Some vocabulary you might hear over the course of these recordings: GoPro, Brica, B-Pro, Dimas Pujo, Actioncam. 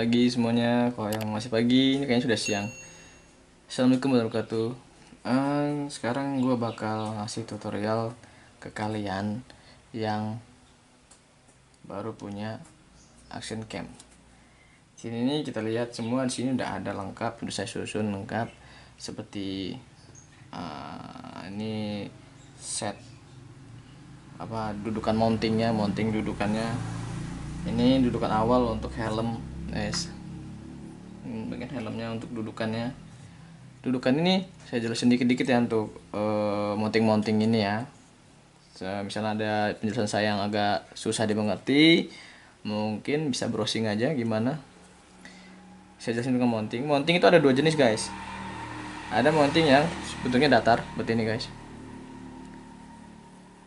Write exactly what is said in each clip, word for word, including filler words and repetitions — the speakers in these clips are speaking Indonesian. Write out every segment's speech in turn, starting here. pagi semuanya. Kalau yang masih pagi, ini kayaknya sudah siang. Assalamualaikum warahmatullahi wabarakatuh. um, Sekarang gue bakal ngasih tutorial ke kalian yang baru punya action cam. Sini ini kita lihat semua, di sini udah ada lengkap, udah saya susun lengkap seperti uh, ini set apa dudukan mountingnya, mounting dudukannya. Ini dudukan awal untuk helm, guys. Ini bagian helmnya untuk dudukannya. Dudukan ini saya jelasin dikit-dikit ya untuk uh, mounting-mounting ini ya. Misalnya ada penjelasan saya yang agak susah dimengerti, mungkin bisa browsing aja gimana saya jelasin. Dengan mounting, mounting itu ada dua jenis guys. Ada mounting yang sebetulnya datar seperti ini guys,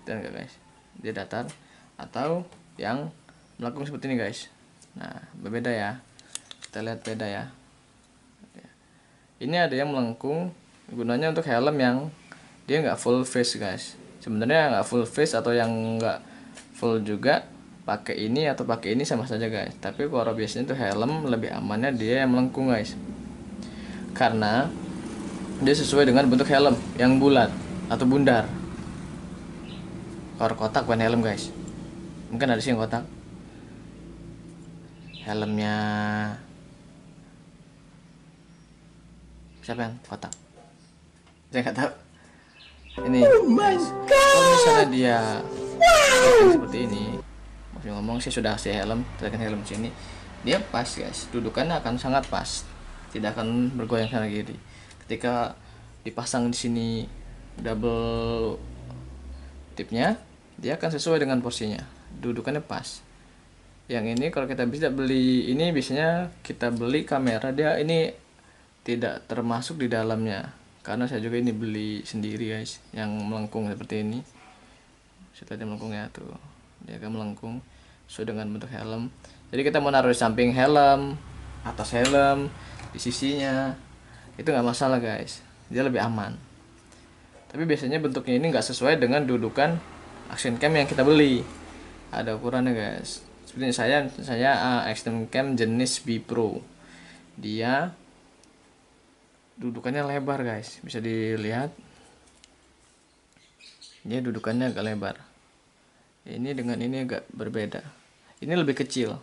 dan enggak guys, dia datar, atau yang melengkung seperti ini guys. Nah berbeda ya, kita lihat beda ya. Ini ada yang melengkung, gunanya untuk helm yang dia nggak full face guys. Sebenarnya nggak full face atau yang nggak full juga, pakai ini atau pakai ini sama saja guys. Tapi kalau biasanya tuh helm lebih amannya dia yang melengkung guys, karena dia sesuai dengan bentuk helm yang bulat atau bundar. Kalau kotak bukan helm guys, mungkin ada sih yang kotak. Helmnya siapa yang kotak? Saya nggak tahu. Ini guys, kalau misalnya dia seperti ini, maksud ngomong sih sudah si helm, tekan helm sini, dia pas guys, dudukannya akan sangat pas, tidak akan bergoyang sana kiri. Ketika dipasang di sini double tipnya, dia akan sesuai dengan porsinya, dudukannya pas. Yang ini kalau kita bisa beli, ini biasanya kita beli kamera dia ini tidak termasuk di dalamnya. Karena saya juga ini beli sendiri guys, yang melengkung seperti ini. Setelah dia melengkung ya tuh, dia akan melengkung sesuai dengan bentuk helm. Jadi kita mau naruh di samping helm, atas helm, di sisinya, itu nggak masalah guys, dia lebih aman. Tapi biasanya bentuknya ini nggak sesuai dengan dudukan action cam yang kita beli. Ada ukurannya guys. Seperti saya, saya uh, action cam jenis B-Pro. Dia dudukannya lebar guys, bisa dilihat dia dudukannya agak lebar. Ini dengan ini agak berbeda, ini lebih kecil.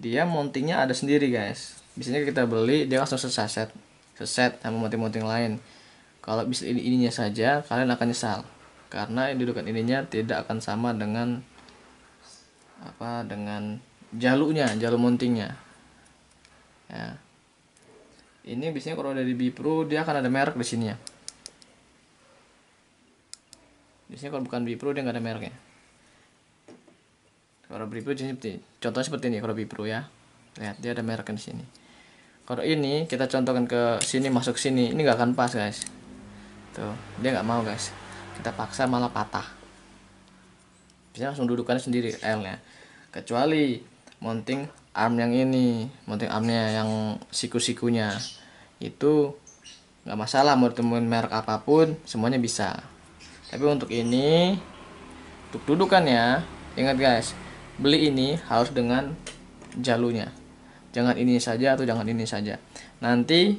Dia mountingnya ada sendiri guys, biasanya kita beli dia langsung sesaset seset sama mounting-mounting lain. Kalau bisa ini ininya saja kalian akan nyesal, karena dudukan ininya tidak akan sama dengan apa dengan jalurnya, jalur mountingnya ya. Ini biasanya kalau dari B-Pro dia akan ada merek di sini ya. Biasanya kalau bukan B-Pro dia nggak ada mereknya. Kalau B-Pro seperti, contohnya seperti ini kalau B-Pro ya. Lihat dia ada mereknya di sini. Kalau ini kita contohkan ke sini masuk sini, ini nggak akan pas guys. Tuh dia nggak mau guys. Kita paksa malah patah. Biasanya langsung dudukannya sendiri L-nya. Kecuali mounting arm yang ini, mounting armnya yang siku-sikunya itu nggak masalah, mau ditemuin merek apapun semuanya bisa. Tapi untuk ini untuk dudukannya, ingat guys, beli ini harus dengan jalurnya, jangan ini saja atau jangan ini saja, nanti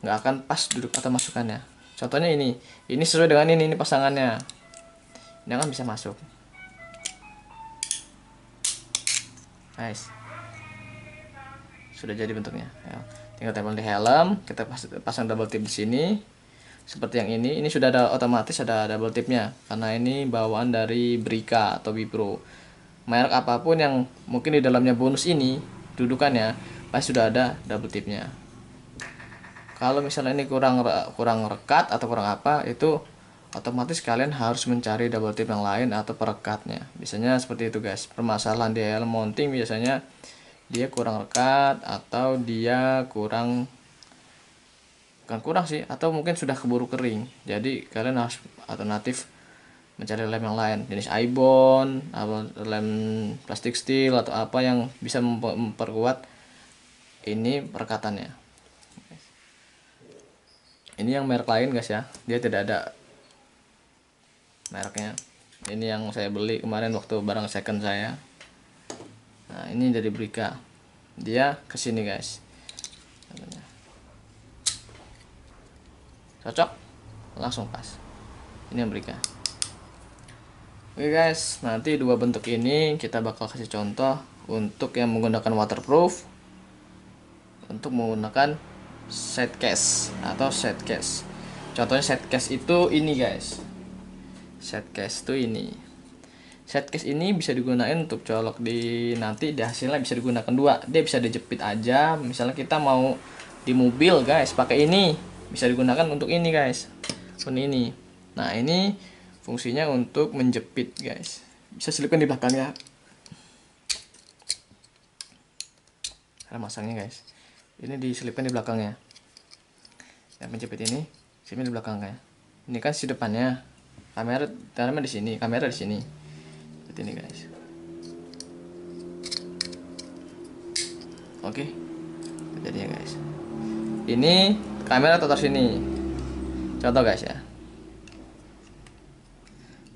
nggak akan pas duduk atau masukannya. Contohnya ini, ini sesuai dengan ini, ini pasangannya, ini kan bisa masuk guys. Sudah jadi bentuknya ya. Tinggal tempel di helm, kita pasang double tip di sini seperti yang ini. Ini sudah ada otomatis ada double tipnya karena ini bawaan dari Brica atau B-Pro. Merek apapun yang mungkin di dalamnya bonus ini dudukannya pasti sudah ada double tipnya. Kalau misalnya ini kurang kurang rekat atau kurang apa, itu otomatis kalian harus mencari double tip yang lain atau perekatnya. Biasanya seperti itu guys, permasalahan di helm mounting biasanya dia kurang rekat atau dia kurang bukan kurang sih atau mungkin sudah keburu kering. Jadi kalian harus alternatif mencari lem yang lain, jenis ibon atau lem plastik steel atau apa yang bisa memperkuat ini perekatannya. Ini yang merek lain guys ya, dia tidak ada mereknya. Ini yang saya beli kemarin waktu barang second saya. Nah, ini dari Brica. dia kesini guys. Cocok, langsung pas. Ini yang Brica. Oke guys, nanti dua bentuk ini kita bakal kasih contoh untuk yang menggunakan waterproof, untuk menggunakan set case atau set case. Contohnya set case itu ini guys. Set case itu ini. Set case ini bisa digunakan untuk colok di nanti di hasilnya bisa digunakan dua. Dia bisa dijepit aja. Misalnya kita mau di mobil guys, pakai ini bisa digunakan untuk ini guys. Seperti ini. Nah ini fungsinya untuk menjepit guys. Bisa selipkan di belakangnya. Cara masangnya guys. Ini diselipkan di belakangnya. Dan menjepit ini, sini di belakangnya. Ini kan si depannya. Kamera, kamera di sini, kamera di sini. Seperti ini guys. Oke. Jadinya guys. Ini kamera taruh sini. Contoh guys ya.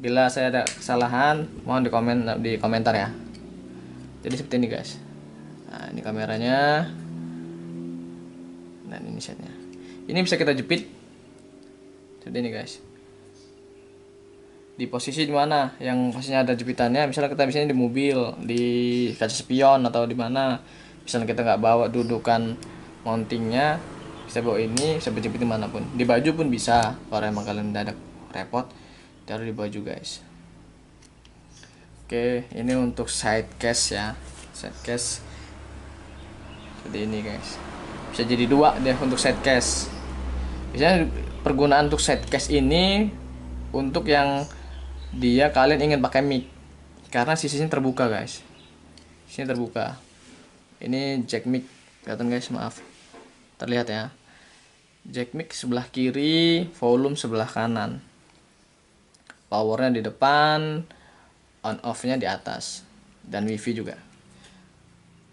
Bila saya ada kesalahan, mohon di komen di komentar ya. Jadi seperti ini guys. Nah, ini kameranya. Dan ini setnya. Ini bisa kita jepit. Seperti ini guys. Di posisi dimana yang pastinya ada jepitannya. Misalnya kita misalnya di mobil, di kaca spion atau di mana. Misalnya kita nggak bawa dudukan mountingnya, bisa bawa ini, bisa berjepit dimanapun. Di baju pun bisa. Kalau emang kalian dadak repot, taruh di baju guys. Oke, ini untuk side case ya. Side case seperti ini guys. Bisa jadi dua deh untuk side case. Biasanya pergunaan untuk side case ini untuk yang dia kalian ingin pakai mic, karena sisinya terbuka guys. Sini terbuka. Ini jack mic, kelihatan guys, maaf. Terlihat ya. Jack mic sebelah kiri, volume sebelah kanan. Powernya di depan, on off-nya di atas, dan wifi juga.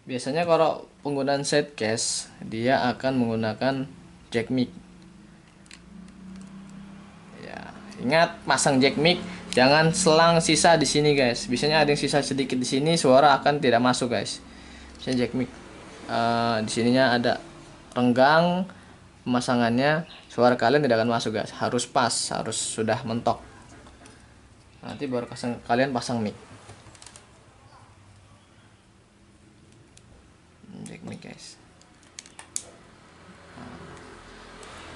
Biasanya kalau penggunaan set case, dia akan menggunakan jack mic. Ya, ingat pasang jack mic, jangan selang sisa di sini guys. Biasanya ada yang sisa sedikit di sini, suara akan tidak masuk guys. Biasanya jack mic, uh, di sininya ada renggang pemasangannya, suara kalian tidak akan masuk guys. Harus pas, harus sudah mentok. Nanti baru pasang, kalian pasang mic. Jack mic guys. Nah.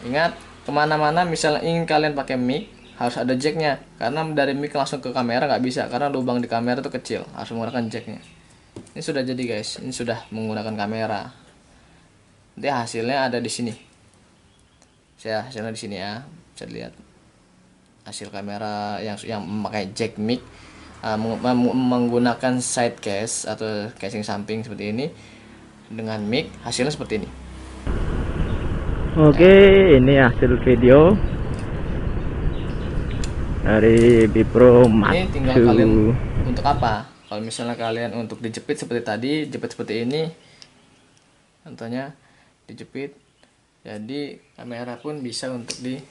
Ingat, kemana-mana misalnya ingin kalian pakai mic, harus ada jacknya. Karena dari mic langsung ke kamera nggak bisa, karena lubang di kamera itu kecil. Harus menggunakan jacknya. Ini sudah jadi guys, ini sudah menggunakan kamera. Nanti hasilnya ada di sini. Saya hasilnya di sini ya, bisa dilihat. Hasil kamera yang yang memakai jack mic, uh, menggunakan side case atau casing samping seperti ini dengan mic, hasilnya seperti ini. Oke, eh. ini hasil video dari B-Pro. Ini tinggal kalian untuk apa? Kalau misalnya kalian untuk dijepit seperti tadi, jepit seperti ini, contohnya dijepit, jadi kamera pun bisa untuk di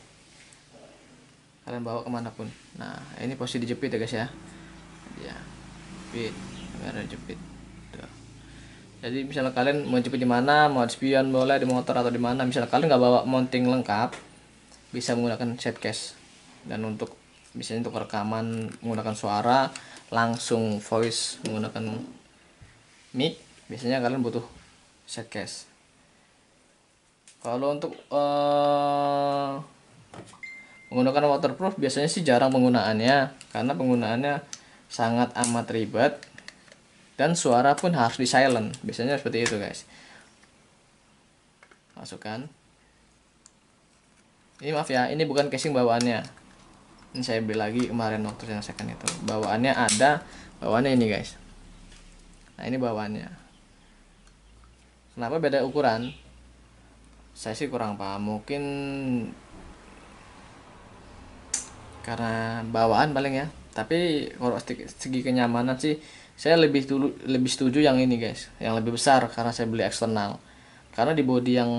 kalian bawa kemanapun. Nah ini posisi dijepit ya guys ya. Ya, jepit, kamera jepit. Tuh. Jadi misalnya kalian mau jepit di mana, mau di spion boleh, di motor atau di mana. Misalnya kalian nggak bawa mounting lengkap, bisa menggunakan set case. Dan untuk misalnya untuk rekaman menggunakan suara langsung voice menggunakan mic, biasanya kalian butuh set case. Kalau untuk uh, menggunakan waterproof biasanya sih jarang penggunaannya, karena penggunaannya sangat amat ribet dan suara pun harus di silent. Biasanya seperti itu guys. Masukkan. Ini maaf ya, ini bukan casing bawaannya. Ini saya beli lagi kemarin waktu yang second itu. Bawaannya ada, bawaannya ini guys. Nah ini bawaannya. Kenapa beda ukuran? Saya sih kurang paham, mungkin karena bawaan paling ya. Tapi kalau segi kenyamanan sih saya lebih dulu lebih setuju yang ini guys, yang lebih besar, karena saya beli eksternal. Karena di body yang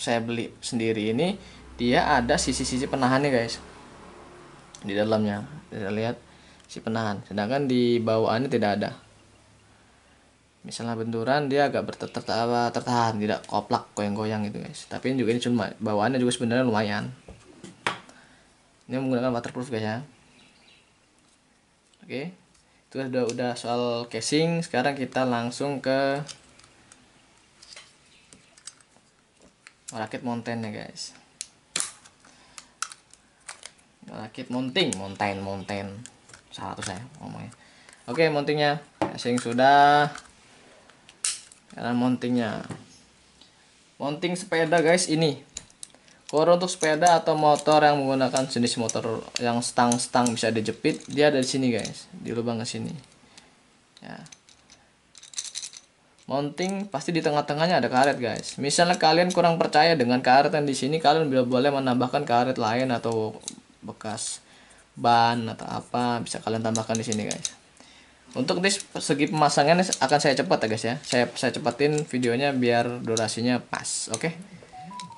saya beli sendiri ini dia ada sisi-sisi penahannya guys di dalamnya, bisa lihat si penahan, sedangkan di bawaannya tidak ada. misalnya benturan dia agak bertahan, tidak koplak goyang-goyang gitu guys. Tapi juga ini cuma bawaannya juga sebenarnya lumayan. Ini menggunakan waterproof guys ya. Oke, itu sudah udah soal casing. Sekarang kita langsung ke merakit mountain ya guys. Merakit mounting, mountain, mountain. Salah tuh saya ngomongnya. Oke, mountingnya casing sudah. Karena mountingnya, mounting sepeda guys ini. Kalau untuk sepeda atau motor yang menggunakan jenis motor yang stang-stang bisa dijepit, dia ada di sini guys, di lubang ke sini. Ya. Mounting pasti di tengah-tengahnya ada karet guys. Misalnya kalian kurang percaya dengan karet yang di sini, kalian bila boleh menambahkan karet lain atau bekas ban atau apa bisa kalian tambahkan di sini guys. Untuk di segi pemasangannya akan saya cepat ya guys ya. Saya saya cepatin videonya biar durasinya pas. Oke. Okay?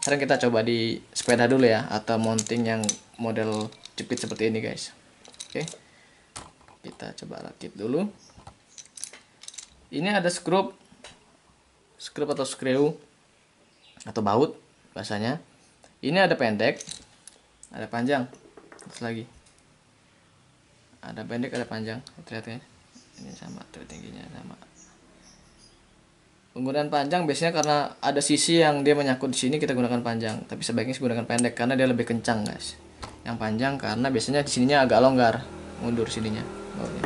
Sekarang kita coba di sepeda dulu ya, atau mounting yang model jepit seperti ini guys. Oke. Okay? Kita coba rakit dulu. Ini ada skrup. Skrup atau skrew atau baut bahasanya. Ini ada pendek, ada panjang. Terus lagi. Ada pendek, ada panjang. Lihat ya. Ini sama tuh, tingginya sama. Penggunaan panjang biasanya karena ada sisi yang dia menyangkut di sini kita gunakan panjang, tapi sebaiknya gunakan pendek karena dia lebih kencang guys. Yang panjang karena biasanya di sininya agak longgar, mundur sininya. Oke,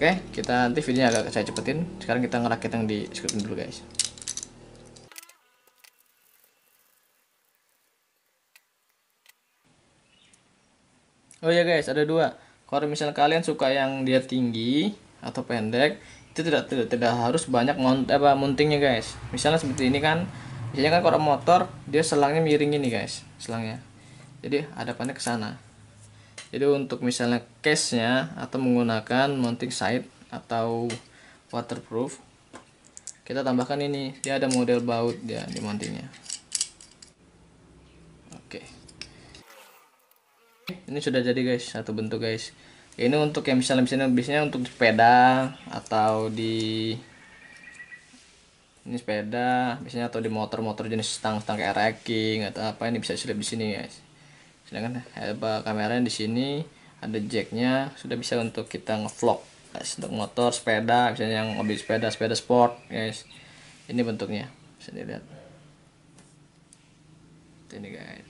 Oke kita nanti videonya agak saya cepetin. Sekarang kita ngerakit yang di skrup dulu guys. Oh ya guys, ada dua. Kalau misalnya kalian suka yang dia tinggi atau pendek, itu tidak tidak, tidak harus banyak mount, apa, mountingnya guys. Misalnya seperti ini kan, biasanya kan kalau motor dia selangnya miring ini guys, selangnya. Jadi hadapannya ke sana. Jadi untuk misalnya case-nya atau menggunakan mounting side atau waterproof, kita tambahkan ini. Dia ada model baut dia di mountingnya. Oke. Okay. Ini sudah jadi guys, satu bentuk guys. Ini untuk yang misalnya misalnya biasanya untuk sepeda atau di ini sepeda biasanya atau di motor-motor jenis stang-stang kayak racking atau apa, ini bisa selip di sini guys. Sedangkan apa kameranya di sini ada jacknya, sudah bisa untuk kita ngevlog guys. Untuk motor, sepeda, misalnya yang mobil sepeda, sepeda sport guys. Ini bentuknya bisa dilihat. Ini guys.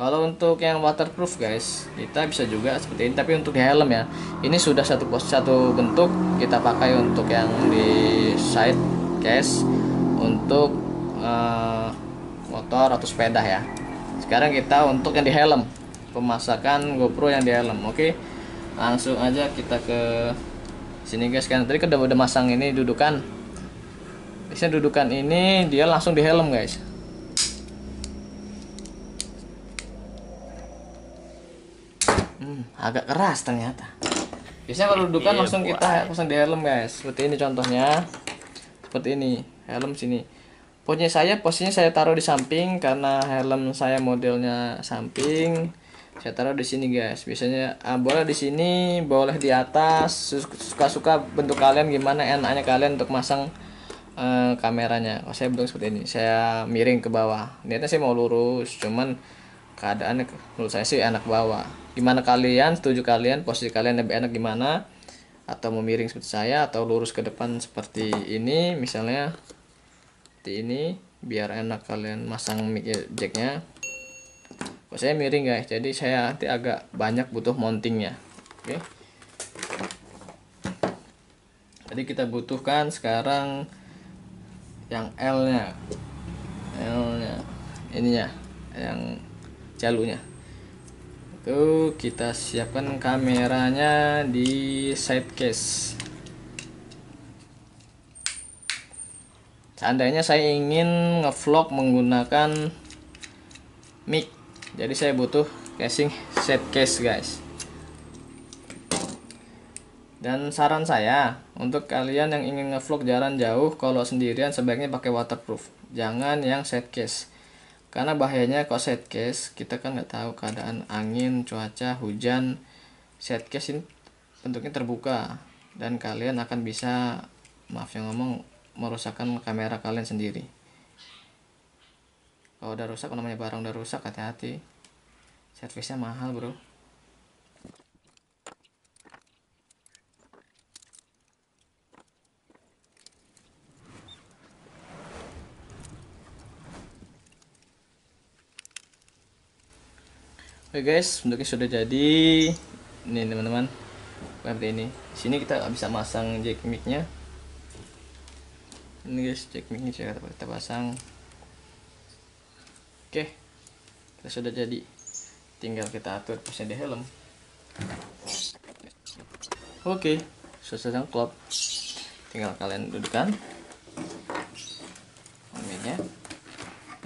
Kalau untuk yang waterproof guys, kita bisa juga seperti ini, tapi untuk di helm ya. Ini sudah satu pos satu bentuk kita pakai untuk yang di side case untuk uh, motor atau sepeda ya. Sekarang kita untuk yang di helm, pemasakan GoPro yang di helm. Oke, langsung aja kita ke sini guys. Kan tadi kita udah masang ini dudukan. Biasanya dudukan ini dia langsung di helm guys. Hmm, agak keras ternyata. Biasanya kalau dudukan langsung kita pasang di helm guys. Seperti ini contohnya. Seperti ini, helm sini. Posnya saya, posnya saya taruh di samping karena helm saya modelnya samping. Saya taruh di sini guys. Biasanya ah, boleh di sini, boleh di atas. Suka-suka bentuk kalian gimana enaknya kalian untuk masang eh, kameranya. Kalau saya bentuk seperti ini, saya miring ke bawah. Niatnya saya mau lurus, cuman keadaan menurut saya sih enak bawah. Gimana kalian, setuju kalian, posisi kalian lebih enak gimana, atau memiring seperti saya, atau lurus ke depan seperti ini misalnya, seperti ini biar enak kalian masang mic jacknya. Kalau saya miring guys, jadi saya nanti agak banyak butuh mountingnya. Oke, jadi kita butuhkan sekarang yang L-nya, L-nya ininya yang jalurnya itu. Kita siapkan kameranya di side case. Seandainya saya ingin ngevlog menggunakan mic, jadi saya butuh casing side case guys. Dan saran saya untuk kalian yang ingin ngevlog jalan jauh, kalau sendirian sebaiknya pakai waterproof, jangan yang side case. Karena bahayanya kalau side case, kita kan nggak tahu keadaan angin, cuaca, hujan. Side case ini bentuknya terbuka, dan kalian akan bisa, maaf yang ngomong, merusakkan kamera kalian sendiri. Kalau udah rusak, namanya barang udah rusak, hati-hati, servisnya mahal bro. Oke guys, bentuknya sudah jadi nih teman-teman. Seperti ini. Di sini kita bisa masang jack mic-nya. Ini guys, jack mic-nya kita, kita pasang. Oke, kita sudah jadi. Tinggal kita atur posnya di helm. Oke, sudah cangklop. Tinggal kalian dudukan mic-nya,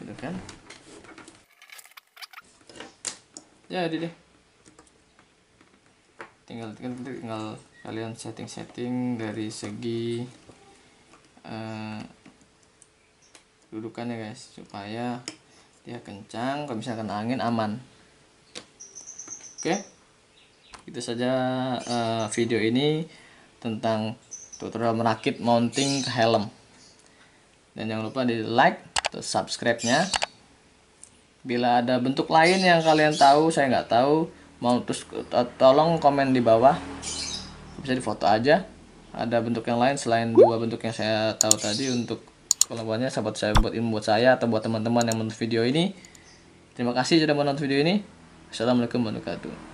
dudukan. Jadi deh, tinggal tinggal, tinggal kalian setting-setting dari segi uh, dudukannya guys, supaya dia kencang, kalau misalkan angin aman. Oke, itu saja uh, video ini tentang tutorial merakit mounting ke helm. Dan jangan lupa di like atau subscribe-nya. Bila ada bentuk lain yang kalian tahu, saya nggak tahu, mau terus tolong komen di bawah, bisa difoto aja. Ada bentuk yang lain selain dua bentuk yang saya tahu tadi untuk kelakuannya, sahabat saya buat ilmu buat saya atau buat teman-teman yang menonton video ini. Terima kasih sudah menonton video ini. Assalamualaikum warahmatullahi wabarakatuh.